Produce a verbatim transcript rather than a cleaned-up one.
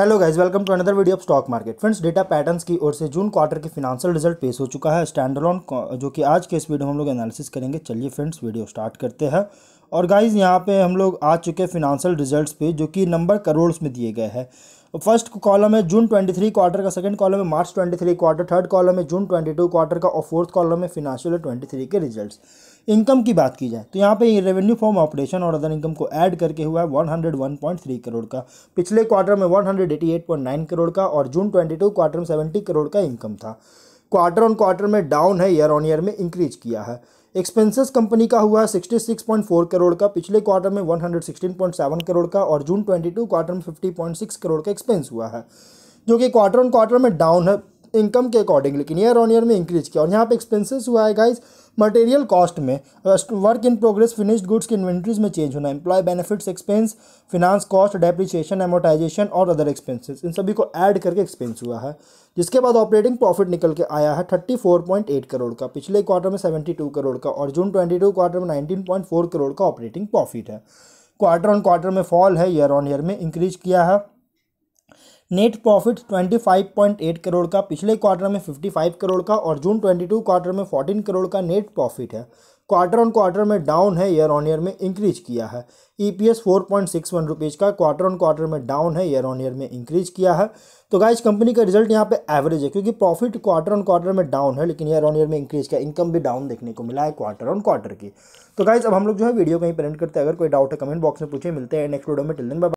Hello guys, welcome to another video of stock market. Friends, data patterns की ओर से June quarter के financial result पेश हो चुका है स्टैंडअलोन, जो कि आज के इस वीडियो में हम लोग एनालिसिस करेंगे। चलिए फ्रेंड्स, वीडियो स्टार्ट करते हैं। और गाइस, यहाँ पे हम लोग आ चुके हैं फिनेंशियल रिजल्ट्स पे, जो कि नंबर करोड़ में दिए गए हैं। फर्स्ट कॉलम है जून तेईस क्वार्टर का, सेकंड कॉलम है मार्च तेईस क्वार्टर, थर्ड कॉलम है जून बाईस क्वार्टर का और फोर्थ कॉलम है फिनेंशियल तेईस के रिजल्ट्स। इनकम की बात की जाए तो यहाँ पे रेवेन्यू फ्रॉम ऑपरेशन और अदर इनकम को ऐड करके हुआ है एक सौ एक पॉइंट तीन करोड़ का, पिछले क्वार्टर में एक सौ अठासी पॉइंट नौ करोड़ का और जून बाईस क्वार्टर में सत्तर करोड़ का इनकम था। क्वार्टर ऑन क्वार्टर में डाउन है, ईयर ऑन ईयर में इंक्रीज किया है। एक्सपेंसेस कंपनी का हुआ है छियासठ पॉइंट चार करोड़ का, पिछले क्वार्टर में एक सौ सोलह पॉइंट सात करोड़ का और जून बाईस क्वार्टर में पचास पॉइंट छह करोड़ का एक्सपेंस हुआ है, जो कि क्वार्टर ऑन क्वार्टर में डाउन है इनकम के अकॉर्डिंग, लेकिन ईयर ऑन ईयर में इंक्रीज किया। और यहाँ पे एक्सपेंसेस हुआ है गाइज मटेरियल कॉस्ट में, work in progress, finished goods की इन्वेंट्रीज में चेंज होना, employ benefits expense, finance cost, depreciation, amortization और अदर एक्सपेंसेस, इन सभी को ऐड करके एक्सपेंस हुआ है। जिसके बाद ऑपरेटिंग प्रॉफिट निकल के आया है चौंतीस पॉइंट आठ करोड़ का, पिछले क्वार्टर में बहत्तर करोड़ का और जून बाईस क्वार्टर में उन्नीस पॉइंट चार करोड़ का ऑपरेटिंग प्रॉफिट है। क्वार्टर ऑन क्वार्टर में फॉल है, ईयर ऑन ईयर में इंक्रीज किया है। नेट प्रॉफिट पच्चीस पॉइंट आठ करोड़ का, पिछले क्वार्टर में पचपन करोड़ का और जून बाईस क्वार्टर में चौदह करोड़ का नेट प्रॉफिट है। क्वार्टर ऑन क्वार्टर में डाउन है, ईयर ऑन ईयर में इंक्रीज किया है। ईपीएस चार पॉइंट छह एक रुपीज़ का, क्वार्टर ऑन क्वार्टर में डाउन है, ईयर ऑन ईयर में इंक्रीज किया है। तो गाइज, कंपनी का रिजल्ट यहाँ पे एवरेज है, क्योंकि प्रॉफिट क्वार्टर ऑन क्वार्टर में डाउन है लेकिन ईयर ऑन ईयर में इंक्रीज किया। इनकम भी डाउन देखने को मिला है क्वार्टर ऑन क्वार्टर की। तो गाइज, अब हम लोग जो है वीडियो कहीं प्रिंट करते हैं। अगर कोई डाउट है कमेंट बॉक्स में पूछे। मिलते हैं नेक्स्ट वीडियो में। Till then bye bye.